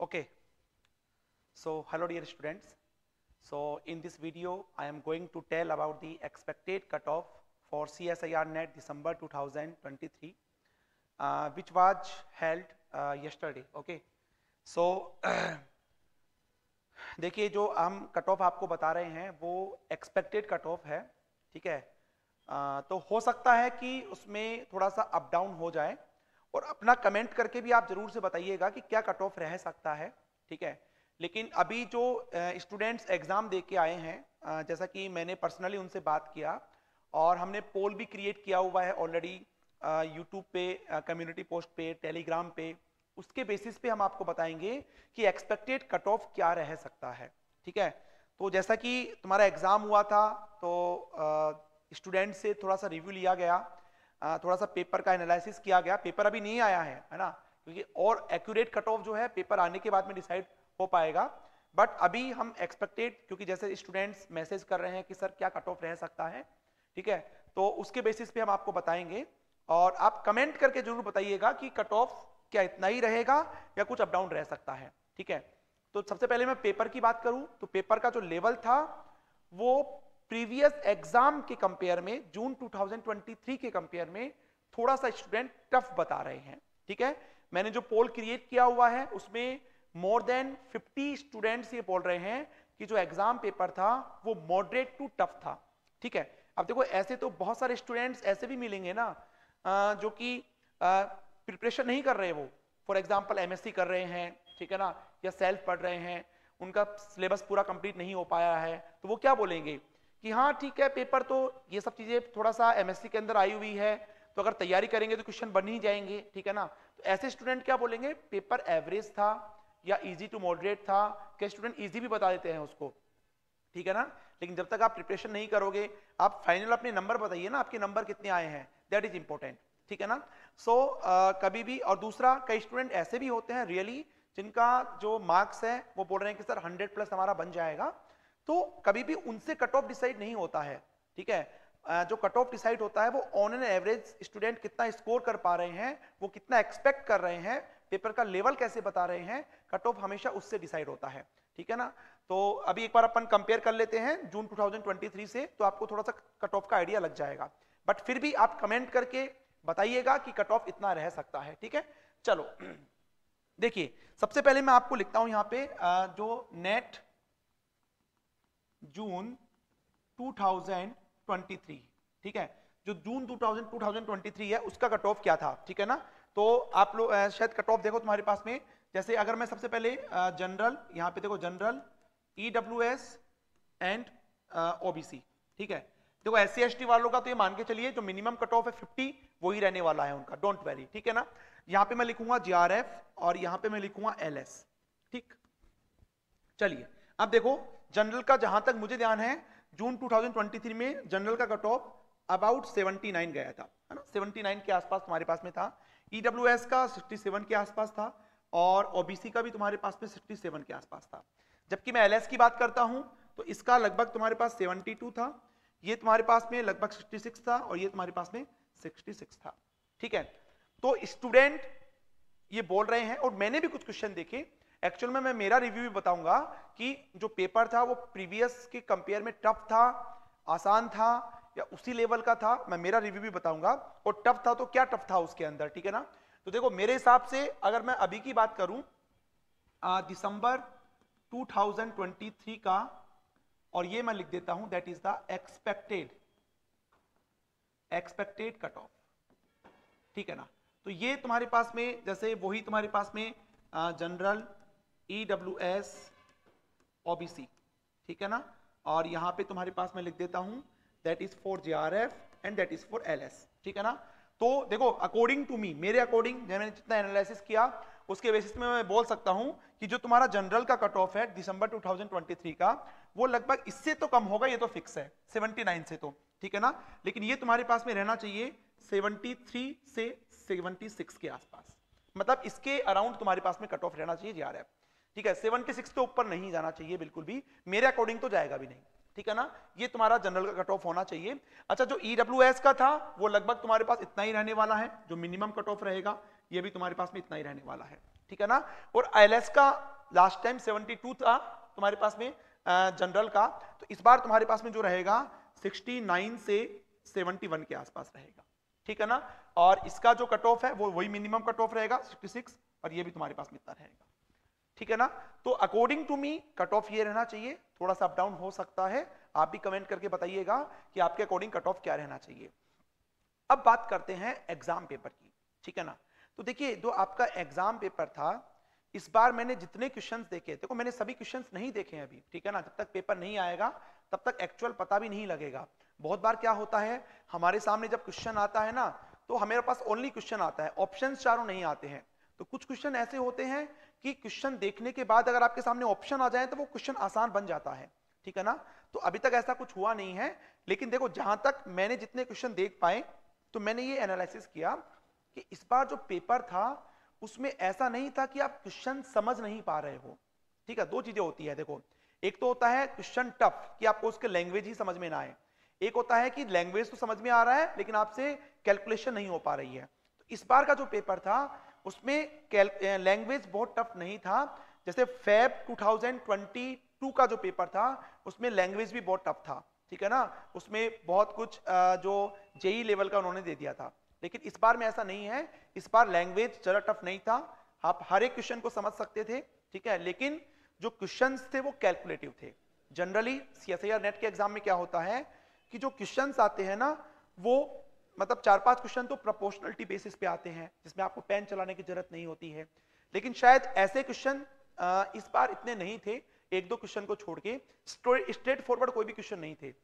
Okay, so hello dear students. So in this video I am going to tell about the expected cutoff for CSIR NET December 2023 which was held yesterday. Okay, so देखिए जो हम cut off आपको बता रहे हैं वो expected cut off है, ठीक है। तो हो सकता है कि उसमें थोड़ा सा अप डाउन हो जाए और अपना कमेंट करके भी आप जरूर से बताइएगा कि क्या कट ऑफ रह सकता है, ठीक है। लेकिन अभी जो स्टूडेंट्स एग्ज़ाम दे के आए हैं, जैसा कि मैंने पर्सनली उनसे बात किया और हमने पोल भी क्रिएट किया हुआ है ऑलरेडी यूट्यूब पे, कम्युनिटी पोस्ट पे, टेलीग्राम पे, उसके बेसिस पे हम आपको बताएंगे कि एक्सपेक्टेड कट ऑफ क्या रह सकता है, ठीक है। तो जैसा कि तुम्हारा एग्ज़ाम हुआ था तो स्टूडेंट से थोड़ा सा रिव्यू लिया गया, थोड़ा सा पेपर का एनालिसिस किया गया। पेपर अभी नहीं आया है ना, क्योंकि और एक्यूरेट कट ऑफ जो है पेपर आने के बाद में डिसाइड हो पाएगा। बट अभी हम एक्सपेक्टेड, क्योंकि जैसे स्टूडेंट्स मैसेज कर रहे हैं कि सर क्या कट ऑफ रह सकता है, ठीक है, तो उसके बेसिस पे हम आपको बताएंगे। और आप कमेंट करके जरूर बताइएगा कि कट ऑफ क्या इतना ही रहेगा या कुछ अप डाउन रह सकता है, ठीक है। तो सबसे पहले मैं पेपर की बात करूं तो पेपर का जो लेवल था वो प्रीवियस एग्जाम के कंपेयर में, जून 2023 के कंपेयर में थोड़ा सा स्टूडेंट टफ बता रहे हैं, ठीक है। मैंने जो पोल क्रिएट किया हुआ है उसमें मोर देन 50 स्टूडेंट्स ये बोल रहे हैं कि जो एग्जाम पेपर था वो मॉडरेट टू टफ था, ठीक है। अब देखो ऐसे तो बहुत सारे स्टूडेंट्स ऐसे भी मिलेंगे ना जो कि प्रिपरेशन नहीं कर रहे, वो फॉर एग्जांपल एमएससी कर रहे हैं, ठीक है ना, या सेल्फ पढ़ रहे हैं, उनका सिलेबस पूरा कंप्लीट नहीं हो पाया है। तो वो क्या बोलेंगे कि हाँ ठीक है, पेपर तो ये सब चीज़ें थोड़ा सा एमएससी के अंदर आई हुई है, तो अगर तैयारी करेंगे तो क्वेश्चन बन ही जाएंगे, ठीक है ना। तो ऐसे स्टूडेंट क्या बोलेंगे, पेपर एवरेज था या इजी टू मॉडरेट था, कि स्टूडेंट इजी भी बता देते हैं उसको, ठीक है ना। लेकिन जब तक आप प्रिपरेशन नहीं करोगे, आप फाइनल अपने नंबर बताइए ना, आपके नंबर कितने आए हैं, दैट इज इंपॉर्टेंट, ठीक है ना। सो कभी भी, और दूसरा कई स्टूडेंट ऐसे भी होते हैं रियली जिनका जो मार्क्स है वो बोल रहे हैं कि सर 100+ हमारा बन जाएगा, तो कभी भी उनसे कट ऑफ डिसाइड नहीं होता है, ठीक है। जो कट ऑफ डिसाइड होता है वो ऑन एन एवरेज स्टूडेंट कितना स्कोर कर पा रहे हैं, वो कितना एक्सपेक्ट कर रहे हैं, पेपर का लेवल कैसे बता रहे हैं, कट ऑफ हमेशा उससे डिसाइड होता है, ठीक है ना। तो अभी एक बार अपन कंपेयर कर लेते हैं जून 2023 से, तो आपको थोड़ा सा कट ऑफ का आइडिया लग जाएगा। बट फिर भी आप कमेंट करके बताइएगा कि कट ऑफ इतना रह सकता है, ठीक है। चलो देखिए, सबसे पहले मैं आपको लिखता हूं यहाँ पे जो नेट जून 2023, ठीक है, जो जून 2023 है उसका कट ऑफ क्या था, ठीक है ना। तो आप लोग शायद कट ऑफ देखो तुम्हारे पास में, जैसे अगर मैं सबसे पहले जनरल, यहाँ पे देखो जनरल, EWS एंड OBC, ठीक है। देखो SC ST वालों का तो ये मान के चलिए जो मिनिमम कट ऑफ है 50 वही रहने वाला है उनका, डोंट वैरी, ठीक है ना। यहाँ पे मैं लिखूंगा JRF और यहाँ पे मैं लिखूंगा LS, ठीक। चलिए अब देखो जनरल का, जहां तक मुझे ध्यान है जून 2023 में जनरल का कट ऑफ अबाउट 79 गया था, है ना, 79 के आसपास तुम्हारे पास में था। EWS का 67 के आसपास था और OBC का भी तुम्हारे पास में 67 के आसपास था। जबकि मैं LS की बात करता हूं तो इसका लगभग तुम्हारे पास 72 था, ये तुम्हारे पास में लगभग 66 था और ये तुम्हारे पास में 66 था, ठीक है। तो स्टूडेंट ये बोल रहे हैं, और मैंने भी कुछ क्वेश्चन देखे एक्चुअल में, मैं मेरा रिव्यू भी बताऊंगा कि जो पेपर था वो प्रीवियस के कंपेयर में टफ था, आसान था या उसी लेवल का था, मैं मेरा रिव्यू भी बताऊंगा। और टफ था तो क्या टफ था उसके अंदर, ठीक है ना। तो देखो मेरे हिसाब से अगर मैं अभी की बात करूं दिसंबर 2023 का, और ये मैं लिख देता हूं that is the expected cut off, ठीक है ना। तो ये तुम्हारे पास में जैसे वही तुम्हारे पास में जनरल, EWS, OBC, ठीक है ना। और यहाँ पे तुम्हारे पास मैं लिख देता हूँ that is for JRF and that is for LS, ठीक है ना। तो देखो अकॉर्डिंग टू मी, मेरे अकॉर्डिंग मैंने जितना एनालिसिस किया उसके बेसिस में मैं बोल सकता हूँ कि जो तुम्हारा जनरल का कट ऑफ है दिसंबर 2023 का वो लगभग इससे तो कम होगा, ये तो फिक्स है 79 से, तो ठीक है ना। लेकिन ये तुम्हारे पास में रहना चाहिए 73 से 76 के आसपास, मतलब इसके अराउंड तुम्हारे पास में कट ऑफ रहना चाहिए JRF, ठीक है। 76 तो ऊपर नहीं जाना चाहिए बिल्कुल भी, मेरे अकॉर्डिंग तो जाएगा भी नहीं, ठीक है ना। ये तुम्हारा जनरल का कट ऑफ होना चाहिए। अच्छा जो EWS का था वो लगभग तुम्हारे पास इतना ही रहने वाला है, जो मिनिमम कट ऑफ रहेगा ये भी तुम्हारे पास में इतना ही रहने वाला है, ठीक है ना। और ILS का लास्ट टाइम 72 था तुम्हारे पास में जनरल का, तो इस बार तुम्हारे पास में जो रहेगा 69 से 71 के आसपास रहेगा, ठीक है ना। और इसका जो कट ऑफ है वो वही मिनिमम कट ऑफ रहेगा 66, और ये भी तुम्हारे पास में इतना रहेगा, ठीक है ना। तो according to me cut off ये रहना चाहिए, थोड़ा सा अप डाउन हो सकता है, आप भी कमेंट करके बताइएगा कि आपके अकॉर्डिंग कट ऑफ क्या रहना चाहिए। अब बात करते हैं एग्जाम पेपर की, ठीक है ना। तो देखिए जो आपका एग्जाम पेपर था इस बार मैंने जितने क्वेश्चंस देखे, देखो मैंने सभी क्वेश्चंस नहीं देखे हैं अभी, ठीक है ना, जब तक पेपर नहीं आएगा तब तक एक्चुअल पता भी नहीं लगेगा। बहुत बार क्या होता है हमारे सामने जब क्वेश्चन आता है ना तो हमारे पास ओनली क्वेश्चन आता है, ऑप्शंस चारों नहीं आते हैं। तो कुछ क्वेश्चन ऐसे होते हैं कि क्वेश्चन देखने के बाद अगर आपके सामने ऑप्शन आ जाए तो वो क्वेश्चन आसान बन जाता है, ठीक है ना। तो अभी तक ऐसा कुछ हुआ नहीं है, लेकिन देखो जहां तक मैंने जितने क्वेश्चन देख पाए तो मैंने ये एनालिसिस किया कि इस बार जो पेपर था उसमें ऐसा नहीं था कि आप क्वेश्चन समझ नहीं पा रहे हो, ठीक है। दो चीजें होती है, देखो एक तो होता है क्वेश्चन टफ कि आपको उसके लैंग्वेज ही समझ में ना आए, एक होता है कि लैंग्वेज तो समझ में आ रहा है लेकिन आपसे कैलकुलेशन नहीं हो पा रही है। तो इस बार का जो पेपर था उसमें लैंग्वेज बहुत टफ नहीं था, जैसे फेब 2022 का जो पेपर था उसमें लैंग्वेज भी बहुत टफ था, ठीक है ना, उसमें बहुत कुछ जो जेई लेवल का उन्होंने दे दिया था। लेकिन इस बार में ऐसा नहीं है, इस बार लैंग्वेज जरा टफ नहीं था, आप हर एक क्वेश्चन को समझ सकते थे, ठीक है। लेकिन जो क्वेश्चंस थे वो कैलकुलेटिव थे। जनरली सीएसआईआर नेट के एग्जाम में क्या होता है कि जो क्वेश्चंस आते हैं ना वो मतलब 4-5 क्वेश्चन तो प्रोपोर्शनलिटी बेसिस पे आते हैं जिसमें आपको पेन चलाने की जरूरत नहीं होती है, लेकिन शायद ऐसे क्वेश्चन इस बार इतने नहीं थे, 1-2 क्वेश्चन को छोड़ के स्ट्रेट फॉरवर्ड कोई भी क्वेश्चन नहीं थे।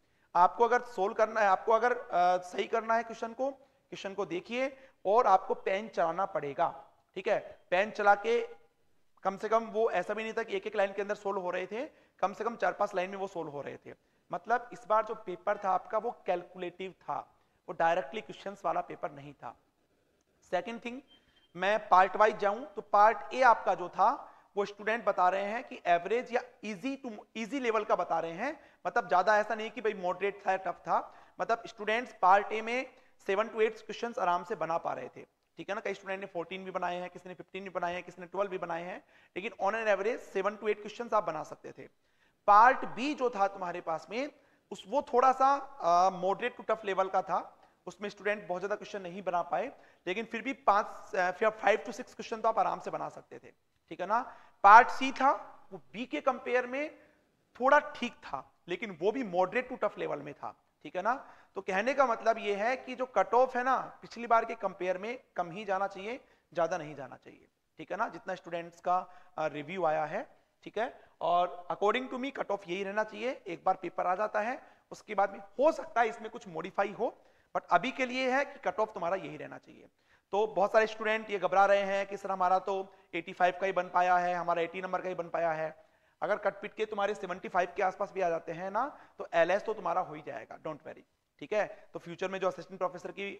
आपको अगर सोल्व करना है, आपको अगर सही करना है क्वेश्चन को देखिए और आपको पेन चलाना पड़ेगा, ठीक है। पेन चला के कम से कम वो ऐसा भी नहीं था कि 1-1 लाइन के अंदर सोल्व हो रहे थे, कम से कम 4-5 लाइन में वो सोल्व हो रहे थे। मतलब इस बार जो पेपर था आपका वो कैलकुलेटिव था, वो डायरेक्टली क्वेश्चंस वाला पेपर नहीं था। सेकंड थिंग, मैं पार्ट वाइज जाऊं तो पार्ट ए आपका जो था वो स्टूडेंट बता रहे हैं कि एवरेज या इजी टू इजी लेवल का बता रहे हैं, मतलब ज्यादा ऐसा नहीं कि भाई मॉडरेट था या टफ था, मतलब स्टूडेंट्स पार्ट ए में 7-8 क्वेश्चंस आराम से बना पा रहे थे, ठीक है ना। कई स्टूडेंट ने 14 भी बनाए हैं, किसी ने 15 भी बनाए हैं, किसी ने 12 भी बनाए हैं, लेकिन ऑन एन एवरेज 7-8 क्वेश्चंस आप बना सकते थे। पार्ट बी जो था तुम्हारे पास में उस वो थोड़ा सा मॉडरेट टू टफ लेवल का था, उसमें स्टूडेंट बहुत ज्यादा क्वेश्चन नहीं बना पाए, लेकिन फिर भी 5-6 क्वेश्चन तो आप आराम से बना सकते थे, ठीक है ना। पार्ट सी था वो बी के कंपेयर में थोड़ा ठीक था, लेकिन वो भी मॉडरेट टू टफ लेवल में था, ठीक है ना। तो कहने का मतलब ये है कि जो कट ऑफ है ना पिछली बार के कंपेयर में कम ही जाना चाहिए, ज्यादा नहीं जाना चाहिए, ठीक है ना, जितना स्टूडेंट्स का रिव्यू आया है, ठीक है। और according to me cut off यही रहना चाहिए। एक बार पेपर आ जाता है उसके बाद में हो सकता है इसमें कुछ मॉडिफाई हो, बट अभी के लिए है कि कट ऑफ तुम्हारा यही रहना चाहिए। तो बहुत सारे स्टूडेंट ये घबरा रहे हैं कि सर हमारा तो 85 का ही बन पाया है, हमारा 80 नंबर का ही बन पाया है। अगर कटपिट के तुम्हारे 75 के आसपास भी आ जाते हैं ना तो LS तो तुम्हारा हो ही जाएगा, डोंट वेरी, ठीक है। तो फ्यूचर में जो असिस्टेंट प्रोफेसर की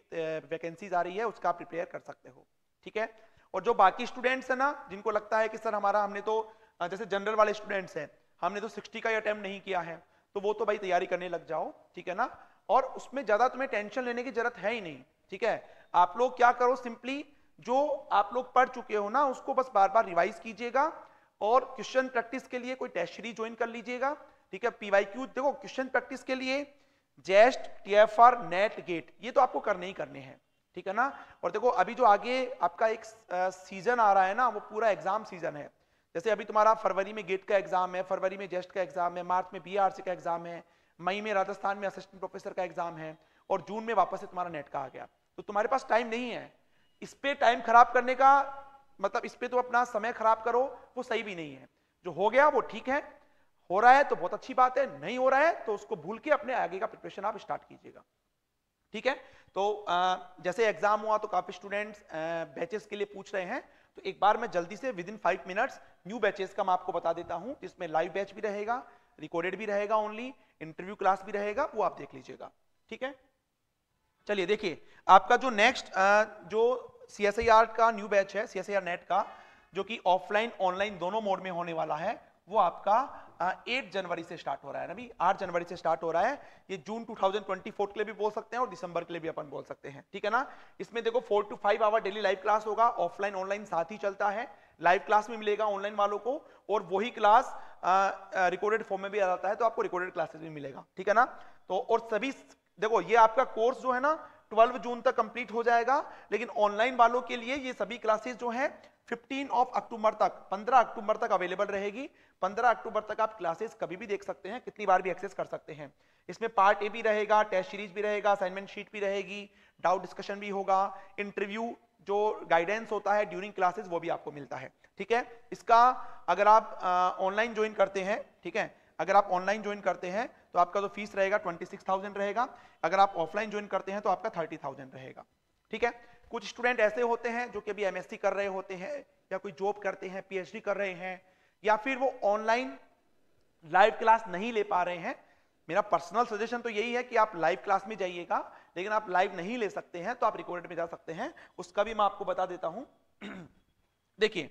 वैकेंसीज आ रही है उसका आप प्रिपेयर कर सकते हो, ठीक है। और जो बाकी स्टूडेंट्स हैं ना जिनको लगता है कि सर हमारा हमने तो जैसे जनरल वाले स्टूडेंट्स हैं हमने तो 60 का ही अटैम्प्ट नहीं किया है, तो वो तो भाई तैयारी करने लग जाओ, ठीक है ना। और उसमें ज़्यादा तुम्हें टेंशन लेने की जरूरत है ही नहीं, ठीक है। आप लोग क्या करो, सिंपली जो आप लोग पढ़ चुके हो ना उसको बस बार-बार रिवाइज कीजिएगा और क्वेश्चन प्रैक्टिस के लिए कोई टेस्ट ज्वाइन कर लीजिएगा, ठीक है। PYQ देखो क्वेश्चन प्रैक्टिस के लिए जेस्ट, TFR, नेट, गेट ये तो आपको करने ही करने हैं, ठीक है ना। और देखो अभी जो आगे आपका एक सीजन आ रहा है ना वो पूरा एग्जाम सीजन है, जैसे अभी तुम्हारा फरवरी में गेट का एग्जाम है, फरवरी में जेस्ट का एग्जाम है, मार्च में BRC का एग्जाम है, मई में राजस्थान में असिस्टेंट प्रोफेसर का एग्जाम है और जून में वापस से तुम्हारा नेट का आ गया। तो तुम्हारे पास टाइम नहीं है, इस पे टाइम खराब करने का मतलब इस पे तो अपना समय खराब करो वो सही भी नहीं है। जो हो गया वो ठीक है, हो रहा है तो बहुत अच्छी बात है, नहीं हो रहा है तो उसको भूल के अपने आगे का प्रिपरेशन आप स्टार्ट कीजिएगा, ठीक है। तो जैसे एग्जाम हुआ तो काफी स्टूडेंट्स बैचेस के लिए पूछ रहे हैं, तो एक बार मैं जल्दी से विदिन 5 मिनट्स न्यू बैचेस का मैं आपको बता देता हूं, जिसमें लाइव बैच भी रहेगा, रिकॉर्डेड भी रहेगा, ओनली इंटरव्यू क्लास भी रहेगा, वो आप देख लीजिएगा, ठीक है। चलिए देखिए आपका जो नेक्स्ट जो CSIR का न्यू बैच है, CSIR नेट का, जो कि ऑफलाइन ऑनलाइन दोनों मोड में होने वाला है, वो आपका 8 जनवरी से स्टार्ट हो रहा है ना, 8 जनवरी से स्टार्ट हो रहा है। ये जून 2024 के लिए भी बोल सकते हैं और दिसंबर के लिए भी अपन बोल सकते हैं, ठीक है ना। इसमें देखो 4 to 5 hour daily live class होगा, ऑफलाइन ऑनलाइन साथ ही चलता है। लाइव क्लास में मिलेगा ऑनलाइन वालों को, और वही क्लास रिकॉर्डेड फॉर्म में भी आ जाता है, तो आपको रिकॉर्डेड क्लासेस भी मिलेगा, ठीक है ना। तो और सभी देखो ये आपका कोर्स जो है ना 12 जून तक कंप्लीट हो जाएगा, लेकिन ऑनलाइन वालों के लिए ये सभी क्लासेस जो है 15 अक्टूबर तक 15 अक्टूबर तक अवेलेबल रहेगी। 15 अक्टूबर तक आप क्लासेस कभी भी देख सकते हैं, कितनी बार भी एक्सेस कर सकते हैं। इसमें पार्ट ए भी रहेगा, टेस्ट सीरीज भी रहेगा, असाइनमेंट शीट भी रहेगी, डाउट डिस्कशन भी होगा, इंटरव्यू जो गाइडेंस होता है ड्यूरिंग क्लासेस वो भी आपको मिलता है, ठीक है। इसका अगर आप ऑनलाइन ज्वाइन करते हैं, ठीक है, अगर आप ऑनलाइन ज्वाइन करते हैं तो आपका जो फीस रहेगा 26,000 रहेगा, अगर आप ऑफलाइन ज्वाइन करते हैं तो आपका 30,000 रहेगा, ठीक है। कुछ स्टूडेंट ऐसे होते हैं जो कि अभी एमएससी कर रहे होते हैं या कोई जॉब करते हैं, पीएचडी कर रहे हैं, या फिर वो ऑनलाइन लाइव क्लास नहीं ले पा रहे हैं। मेरा पर्सनल सजेशन तो यही है कि आप लाइव क्लास में जाइएगा, लेकिन आप लाइव नहीं ले सकते हैं तो आप रिकॉर्डेड में जा सकते हैं, उसका भी मैं आपको बता देता हूं। देखिए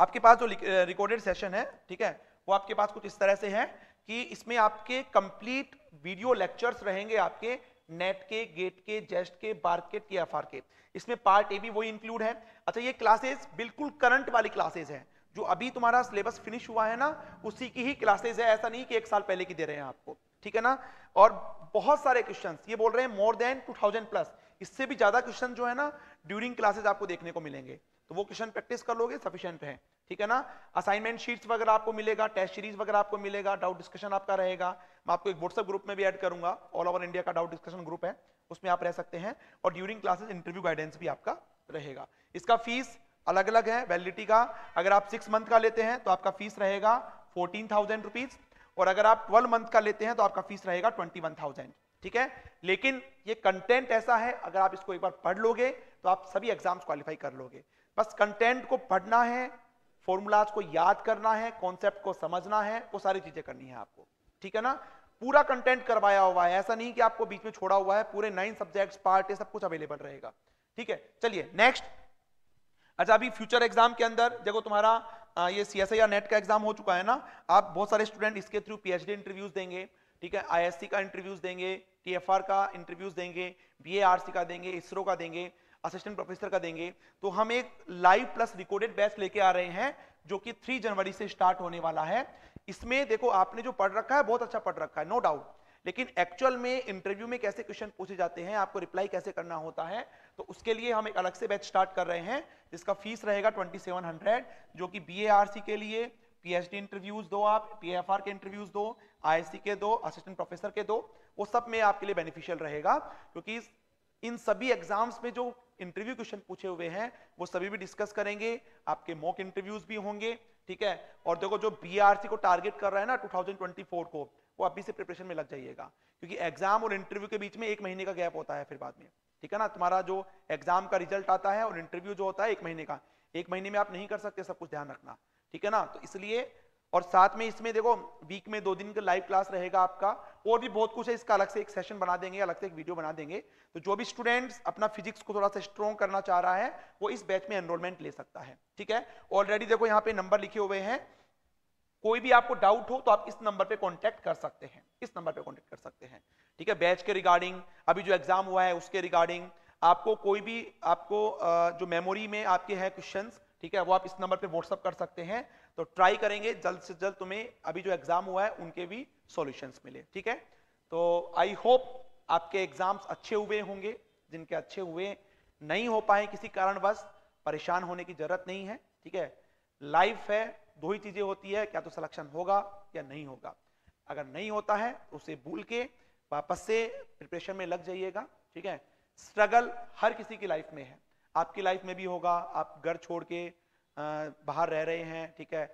आपके पास जो रिकॉर्डेड सेशन है, ठीक है, वो आपके पास कुछ इस तरह से है कि इसमें आपके कंप्लीट वीडियो लेक्चर्स रहेंगे आपके नेट के, गेट के, जेस्ट के, बार्क के, टीएफआर के। इसमें पार्ट ए भी वही इंक्लूड है। अच्छा, ये क्लासेस बिल्कुल करंट वाली क्लासेस हैं, जो अभी तुम्हारा सिलेबस फिनिश हुआ है ना उसी की ही क्लासेस है, ऐसा नहीं कि एक साल पहले की दे रहे हैं आपको, ठीक है ना। और बहुत सारे क्वेश्चंस ये बोल रहे हैं मोर देन 2000 प्लस, इससे भी ज्यादा क्वेश्चन जो है ना ड्यूरिंग क्लासेस आपको देखने को मिलेंगे, तो वो क्वेश्चन प्रैक्टिस कर लोगे सफिशिएंट है, ठीक है ना। असाइनमेंट शीट्स वगैरह आपको मिलेगा, टेस्ट सीरीज वगैरह आपको मिलेगा, डाउट डिस्कशन आपका रहेगा। मैं आपको एक व्हाट्सएप ग्रुप में भी ऐड करूंगा, ऑल ओवर इंडिया का डाउट डिस्कशन ग्रुप है, उसमें आप रह सकते हैं। और ड्यूरिंग क्लासेस इंटरव्यू गाइडेंस भी आपका रहेगा। इसका फीस अलग अलग है वैलिडिटी का। अगर आप 6 मंथ का लेते हैं तो आपका फीस रहेगा 14,000 रुपीज, और अगर आप 12 मंथ का लेते हैं तो आपका फीस रहेगा 21,000, ठीक है। लेकिन ये कंटेंट ऐसा है, अगर आप इसको एक बार पढ़ लोगे तो आप सभी एग्जाम्स क्वालिफाई कर लोगे। बस कंटेंट को पढ़ना है, फॉर्मूलाज को याद करना है, कॉन्सेप्ट को समझना है, वो सारी चीजें करनी है आपको, ठीक है ना। पूरा कंटेंट करवाया हुआ है, ऐसा नहीं कि आपको बीच में छोड़ा हुआ है। पूरे 9 सब्जेक्ट्स, पार्ट है, सब कुछ अवेलेबल रहेगा, ठीक है। चलिए नेक्स्ट। अच्छा, अभी फ्यूचर एग्जाम के अंदर देखो तुम्हारा ये सीएसआईआर नेट का एग्जाम हो चुका है ना, आप बहुत सारे स्टूडेंट इसके थ्रू पीएचडी इंटरव्यूज देंगे, ठीक है, आईएससी का इंटरव्यूज देंगे, टीएफआर का इंटरव्यूज देंगे, बीआरसी का देंगे, इसरो का देंगे, असिस्टेंट प्रोफेसर का देंगे। तो हम एक लाइव प्लस रिकॉर्डेड बैच लेके आ रहे हैं जो कि 3 जनवरी से स्टार्ट होने वाला है। इसमें देखो आपने जो पढ़ रखा है बहुत अच्छा पढ़ रखा है, नो डाउट, लेकिन एक्चुअल में इंटरव्यू में कैसे क्वेश्चन पूछे जाते हैं, आपको रिप्लाई कैसे करना होता है, तो उसके लिए हम एक अलग से बैच स्टार्ट कर रहे हैं जिसका फीस रहेगा 2700, जो कि बीएआरसी के लिए, पीएचडी इंटरव्यूज दो आप, पीएफआर के इंटरव्यूज दो, आईएससी के दो, असिस्टेंट प्रोफेसर के दो, वो सब में आपके लिए बेनिफिशियल रहेगा। क्योंकि इन सभी एग्जाम्स में जो इंटरव्यू क्वेश्चन पूछे हुए हैं वो सभी भी डिस्कस करेंगे, आपके मॉक इंटरव्यूज भी होंगे, ठीक है। और देखो जो बीआरसी को टारगेट कर रहा है ना 2024 को, वो अभी से प्रिपरेशन में लग जाइएगा, क्योंकि एग्जाम और इंटरव्यू के बीच में 1 महीने का गैप होता है फिर बाद में, ठीक है ना। तुम्हारा जो एग्जाम का रिजल्ट आता है और इंटरव्यू जो होता है 1 महीने का, 1 महीने में आप नहीं कर सकते सब कुछ, ध्यान रखना, ठीक है ना। तो इसलिए, और साथ में इसमें देखो वीक में 2 दिन का लाइव क्लास रहेगा आपका, और भी बहुत कुछ है। इसका अलग से एक सेशन बना देंगे, अलग से एक वीडियो बना देंगे। तो जो भी स्टूडेंट्स अपना फिजिक्स को थोड़ा सा स्ट्रॉन्ग करना चाह रहा है वो इस बैच में एनरोलमेंट ले सकता है, ठीक है। ऑलरेडी देखो यहाँ पे नंबर लिखे हुए हैं, कोई भी आपको डाउट हो तो आप इस नंबर पे कॉन्टैक्ट कर सकते हैं, इस नंबर पे कॉन्टैक्ट कर सकते हैं, ठीक है। बैच के रिगार्डिंग, अभी जो एग्जाम हुआ है उसके रिगार्डिंग, आपको कोई भी, आपको जो मेमोरी में आपके हैं क्वेश्चंस, ठीक है, वो आप इस नंबर पे व्हाट्सअप कर सकते हैं। तो ट्राई करेंगे जल्द से जल्द तुम्हें अभी जो एग्जाम हुआ है उनके भी सॉल्यूशंस मिले, ठीक है। तो आई होप आपके एग्जाम्स अच्छे हुए होंगे, जिनके अच्छे हुए नहीं हो पाए किसी कारणवश परेशान होने की जरूरत नहीं है, ठीक है। लाइफ है, 2 ही चीजें होती है, क्या तो सिलेक्शन होगा या नहीं होगा। अगर नहीं होता है तो उसे भूल के वापस से प्रिपरेशन में लग जाइएगा, ठीक है। स्ट्रगल हर किसी की लाइफ में है, आपकी लाइफ में भी होगा। आप घर छोड़ के बाहर रह रहे हैं, ठीक है,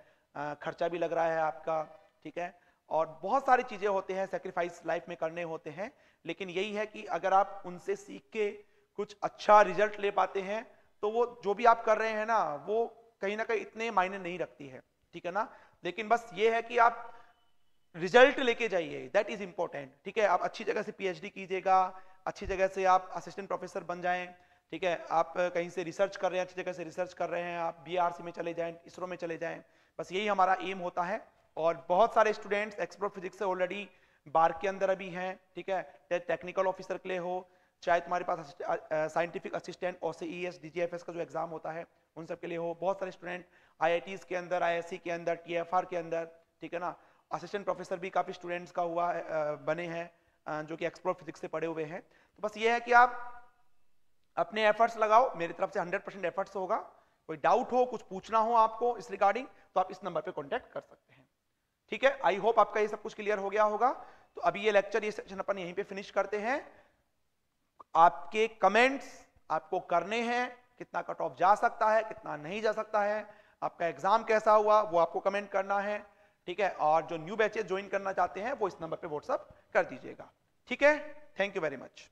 खर्चा भी लग रहा है आपका, ठीक है, और बहुत सारी चीज़ें होते हैं, सेक्रीफाइस लाइफ में करने होते हैं। लेकिन यही है कि अगर आप उनसे सीख के कुछ अच्छा रिजल्ट ले पाते हैं तो वो जो भी आप कर रहे हैं ना वो कहीं ना कहीं इतने मायने नहीं रखती है, ठीक है ना। लेकिन बस ये है कि आप रिजल्ट लेके जाइए, दैट इज इंपॉर्टेंट, ठीक है। आप अच्छी जगह से पीएचडी कीजिएगा, अच्छी जगह से आप असिस्टेंट प्रोफेसर बन जाएं, ठीक है। आप कहीं से रिसर्च कर रहे हैं, अच्छी जगह से रिसर्च कर रहे हैं, आप बीआरसी में चले जाएं, इसरो में चले जाएं, बस यही हमारा एम होता है। और बहुत सारे स्टूडेंट्स एक्सप्लोर फिजिक्स से ऑलरेडी बार्क के अंदर अभी हैं, ठीक है, टेक्निकल ऑफिसर के लिए हो, चाहे तुम्हारे पास साइंटिफिक असिस्टेंट OCES DGFS का जो एग्जाम होता है उन सब के लिए हो। बहुत सारे स्टूडेंट IITs के अंदर, IISC के अंदर, TFR के अंदर, ठीक है ना, असिस्टेंट प्रोफेसर भी काफ़ी स्टूडेंट्स का हुआ बने हैं जो कि एक्सप्लोर फिजिक्स से पढ़े हुए हैं। तो बस ये है कि आप अपने एफर्ट्स लगाओ, मेरी तरफ से 100% एफर्ट्स होगा। कोई डाउट हो, कुछ पूछना हो आपको इस रिगार्डिंग, तो आप इस नंबर पे कांटेक्ट कर सकते हैं। ठीक है, आई होप आपका ये सब कुछ क्लियर हो गया होगा। तो अभी ये लेक्चर, ये सेक्शन अपन यहीं पे फिनिश करते हैं। आपके कमेंट्स आपको करने हैं, कितना कट ऑफ जा सकता है, कितना नहीं जा सकता है, आपका एग्जाम कैसा हुआ वो आपको कमेंट करना है, ठीक है। और जो न्यू बैचेस ज्वाइन करना चाहते हैं वो इस नंबर पे व्हाट्सएप कर दीजिएगा, ठीक है। Thank you very much.